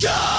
go!